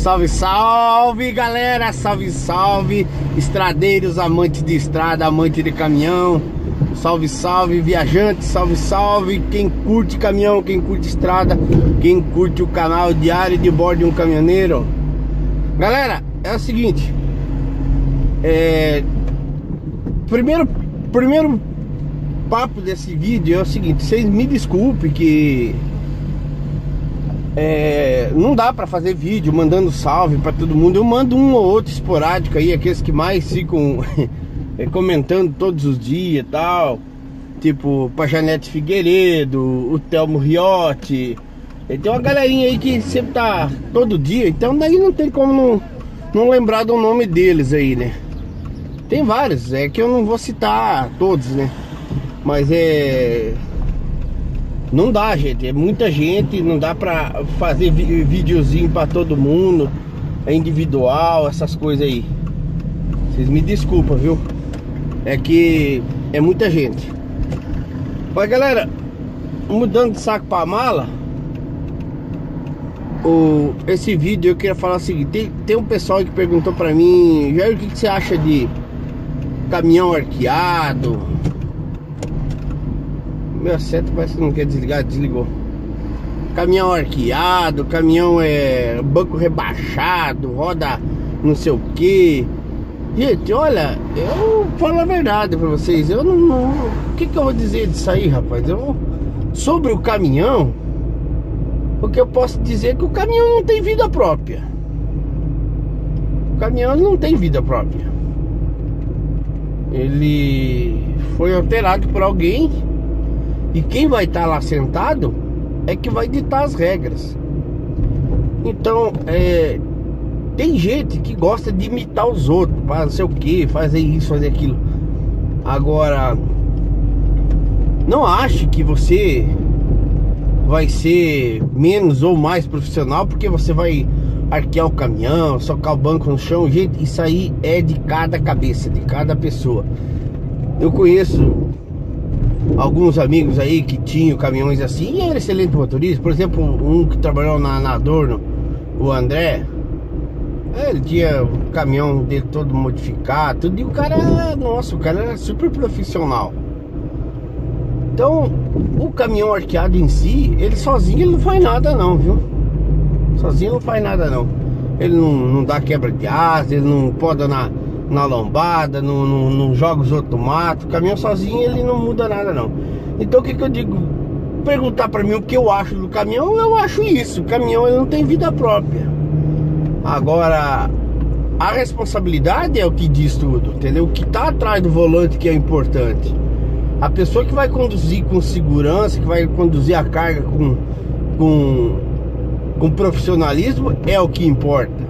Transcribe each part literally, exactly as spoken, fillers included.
Salve, salve, galera! Salve, salve, estradeiros, amantes de estrada, amantes de caminhão. Salve, salve, viajantes, salve, salve, quem curte caminhão, quem curte estrada, quem curte o canal Diário de Bordo de um Caminhoneiro. Galera, é o seguinte, é... Primeiro, primeiro papo desse vídeo é o seguinte, vocês me desculpem que... É, não dá pra fazer vídeo mandando salve pra todo mundo. Eu mando um ou outro esporádico aí, aqueles que mais ficam comentando todos os dias e tal. Tipo, pra Janete Figueiredo, o Thelmo Riotti. Tem uma galerinha aí que sempre tá todo dia, então daí não tem como não, não lembrar do nome deles aí, né? Tem vários, é que eu não vou citar todos, né? Mas é... Não dá, gente, é muita gente, não dá pra fazer videozinho pra todo mundo, é individual, essas coisas aí. Vocês me desculpam, viu? É que é muita gente. Mas galera, mudando de saco pra mala, o, esse vídeo eu queria falar o seguinte, tem, tem um pessoal que perguntou pra mim, Jair, o que, que você acha de caminhão arqueado? Meu seta parece que não quer desligar, desligou. Caminhão arqueado, caminhão é banco rebaixado, roda não sei o que. Gente, olha, eu falo a verdade pra vocês. Eu não, não o que que eu vou dizer disso aí, rapaz? Eu, sobre o caminhão, o que eu posso dizer é que o caminhão não tem vida própria. O caminhão não tem vida própria. Ele foi alterado por alguém. E quem vai estar lá sentado é que vai ditar as regras. Então, é, tem gente que gosta de imitar os outros, para não sei o que, fazer isso, fazer aquilo. Agora, não ache que você vai ser menos ou mais profissional porque você vai arquear o caminhão, socar o banco no chão. Gente, isso aí é de cada cabeça, de cada pessoa. Eu conheço... alguns amigos aí que tinham caminhões assim e era excelente motorista. Por exemplo, um que trabalhou na, na Adorno, o André, ele tinha o caminhão dele todo modificado, tudo. E o cara, nossa, o cara era super profissional. Então, o caminhão arqueado em si, ele sozinho ele não faz nada não, viu? Sozinho não faz nada não. Ele não, não dá quebra de asa, ele não poda na... na lombada, não, não, não joga os outros no mato. O caminhão sozinho ele não muda nada não. Então o que que eu digo? Perguntar pra mim o que eu acho do caminhão, eu acho isso, o caminhão ele não tem vida própria. Agora, a responsabilidade é o que diz tudo, entendeu? O que tá atrás do volante que é importante. A pessoa que vai conduzir com segurança, que vai conduzir a carga com, com, com profissionalismo, é o que importa.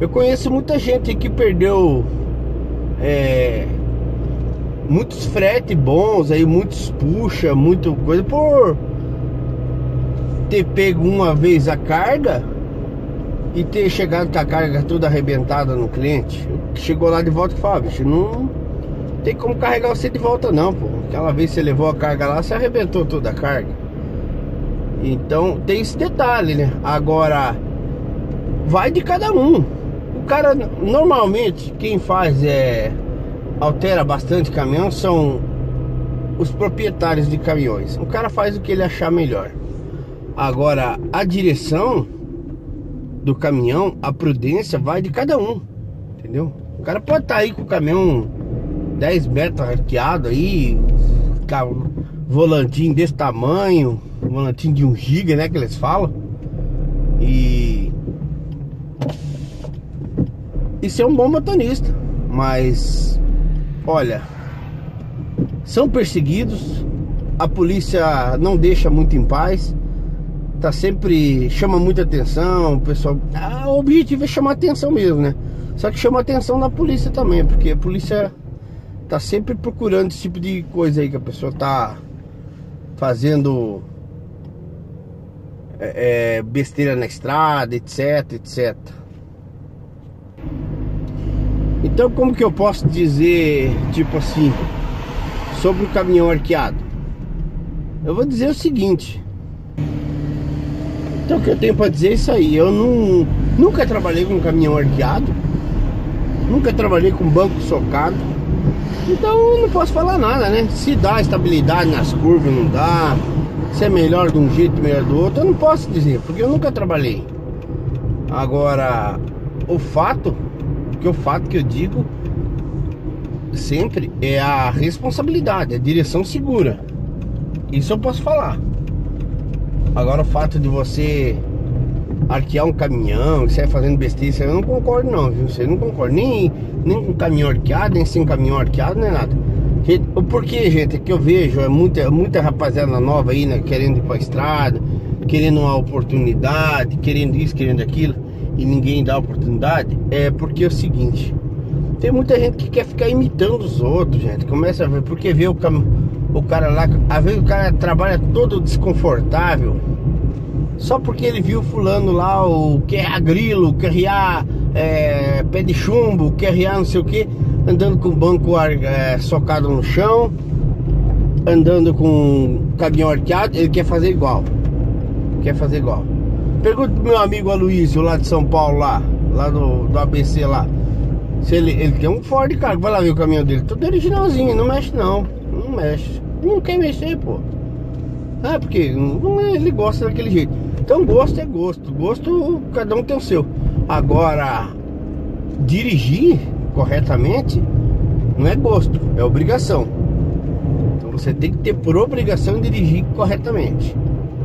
Eu conheço muita gente que perdeu é, muitos frete bons aí, muitos puxa, muita coisa por ter pego uma vez a carga e ter chegado com a carga toda arrebentada no cliente. Chegou lá de volta e falou, ah, bicho, não tem como carregar você de volta não, pô. Aquela vez que você levou a carga lá, você arrebentou toda a carga. Então tem esse detalhe, né? Agora vai de cada um. Cara, normalmente quem faz é altera bastante caminhão são os proprietários de caminhões. O cara faz o que ele achar melhor. Agora, a direção do caminhão, a prudência vai de cada um, entendeu? O cara pode estar aí com o caminhão dez metros arqueado aí, volantinho desse tamanho, volantinho de um giga, né, que eles falam. E E ser um bom motorista. Mas, olha, são perseguidos. A polícia não deixa muito em paz. Tá sempre, chama muita atenção. O pessoal, ah, o objetivo é chamar atenção mesmo, né? Só que chama atenção da polícia também, porque a polícia tá sempre procurando esse tipo de coisa aí, que a pessoa tá fazendo é, é, besteira na estrada, etc, etc. Então como que eu posso dizer, tipo assim, sobre o caminhão arqueado? Eu vou dizer o seguinte. Então o que eu tenho pra dizer é isso aí. Eu não, Nunca trabalhei com caminhão arqueado, nunca trabalhei com banco socado, então não posso falar nada, né? Se dá estabilidade nas curvas, não dá. Se é melhor de um jeito, melhor do outro, eu não posso dizer, porque eu nunca trabalhei. Agora, o fato, que o fato que eu digo sempre é a responsabilidade, a direção segura. Isso eu posso falar. Agora, o fato de você arquear um caminhão, que você vai fazendo besteira, isso aí eu não concordo não, viu? Você não concorda nem, nem com caminhão arqueado, nem sem caminhão arqueado, nem nada. O porquê, gente, é que eu vejo é muita, muita rapaziada nova aí, né, querendo ir pra estrada, querendo uma oportunidade, querendo isso, querendo aquilo, e ninguém dá oportunidade. É porque é o seguinte: tem muita gente que quer ficar imitando os outros, gente. Começa a ver, porque vê o, cam... o cara lá, às vezes o cara trabalha todo desconfortável, só porque ele viu fulano lá, o Q R A grilo, o Q R A é, pé de chumbo, o Q R A não sei o que, andando com o banco é, socado no chão, andando com o caminhão arqueado, ele quer fazer igual. Quer fazer igual. Pergunta pro meu amigo Aloysio lá de São Paulo, lá, lá do, do A B C lá. Se ele, ele tem um Ford Cargo, vai lá ver o caminhão dele, tudo originalzinho, não mexe não, não mexe, não quer mexer, pô. Ah, porque não, ele gosta daquele jeito. Então gosto é gosto, gosto cada um tem o seu. Agora, dirigir corretamente não é gosto, é obrigação. Então você tem que ter por obrigação dirigir corretamente,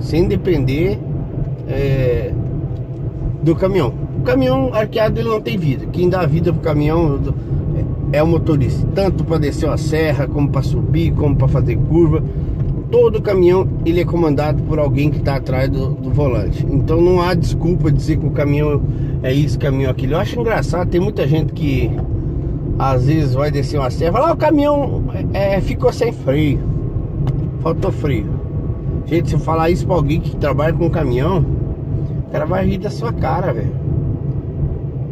sem depender é, do caminhão. O caminhão arqueado ele não tem vida. Quem dá vida pro caminhão é o motorista, tanto para descer uma serra, como para subir, como para fazer curva. Todo caminhão ele é comandado por alguém que está atrás do, do volante. Então não há desculpa de dizer que o caminhão é isso, caminhão é aquilo. Eu acho engraçado, tem muita gente que às vezes vai descer uma serra, fala, ah, o caminhão é, ficou sem freio, faltou freio. Gente, se eu falar isso pra alguém que trabalha com caminhão, o cara vai rir da sua cara, velho.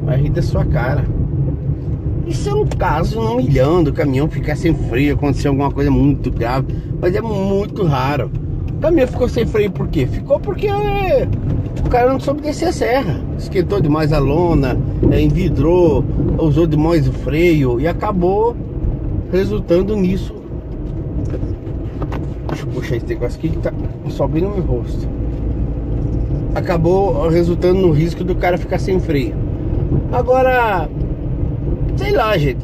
Vai rir da sua cara. Isso é um caso, um milhão do caminhão ficar sem freio, acontecer alguma coisa muito grave, mas é muito raro. O caminhão ficou sem freio por quê? Ficou porque o cara não soube descer a serra, esquentou demais a lona, envidrou, usou demais o freio e acabou resultando nisso. Deixa eu puxar esse negócio aqui que tá subindo no meu rosto. Acabou resultando no risco do cara ficar sem freio. Agora, sei lá, gente,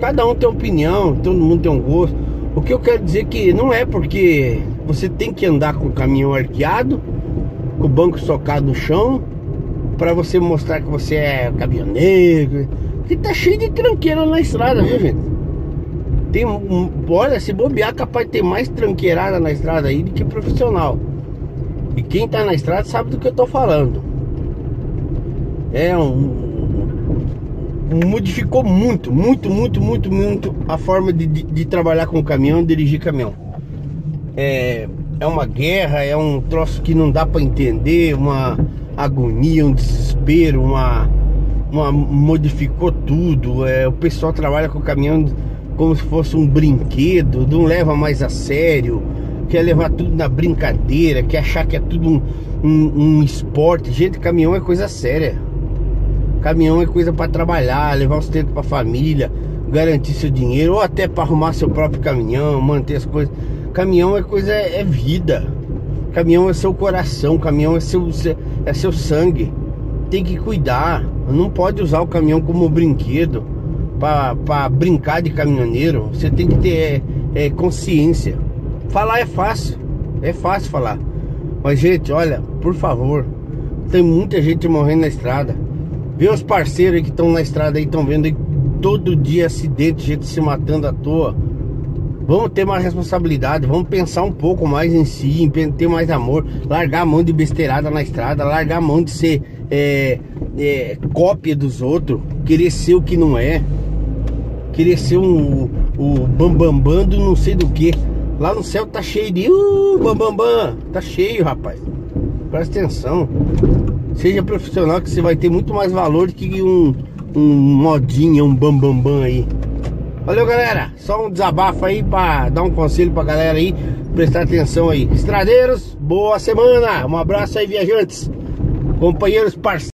cada um tem opinião, todo mundo tem um gosto. O que eu quero dizer é que não é porque você tem que andar com o caminhão arqueado, com o banco socado no chão, pra você mostrar que você é caminhoneiro, que tá cheio de tranqueira na estrada, viu, gente? Tem, olha, se bobear, capaz de ter mais tranqueirada na estrada aí do que profissional. E quem tá na estrada sabe do que eu tô falando. É um... modificou muito, muito, muito, muito, muito a forma de, de, de trabalhar com caminhão, dirigir caminhão. É, é uma guerra, é um troço que não dá para entender, uma agonia, um desespero, uma, uma modificou tudo. É, o pessoal trabalha com caminhão como se fosse um brinquedo, não leva mais a sério, quer levar tudo na brincadeira, quer achar que é tudo um, um, um esporte. Gente, caminhão é coisa séria. Caminhão é coisa para trabalhar, levar os sustento para família, garantir seu dinheiro, ou até para arrumar seu próprio caminhão, manter as coisas. Caminhão é coisa, é vida. Caminhão é seu coração, caminhão é seu, é seu sangue. Tem que cuidar. Não pode usar o caminhão como brinquedo para brincar de caminhoneiro. Você tem que ter é, é, consciência. Falar é fácil, é fácil falar. Mas, gente, olha, por favor, tem muita gente morrendo na estrada. Vê os parceiros aí que estão na estrada aí, estão vendo aí todo dia acidente, gente se matando à toa. Vamos ter mais responsabilidade, vamos pensar um pouco mais em si, em ter mais amor, largar a mão de besteirada na estrada, largar a mão de ser é, é, cópia dos outros, querer ser o que não é, querer ser um, o bambambam do não sei do que. Lá no céu tá cheio de uh, bambambam, tá cheio, rapaz. Presta atenção. Seja profissional que você vai ter muito mais valor do que um, um modinha, um bambambam bam, bam aí. Valeu, galera, só um desabafo aí pra dar um conselho pra galera aí, prestar atenção aí. Estradeiros, boa semana, um abraço aí, viajantes, companheiros, parceiros.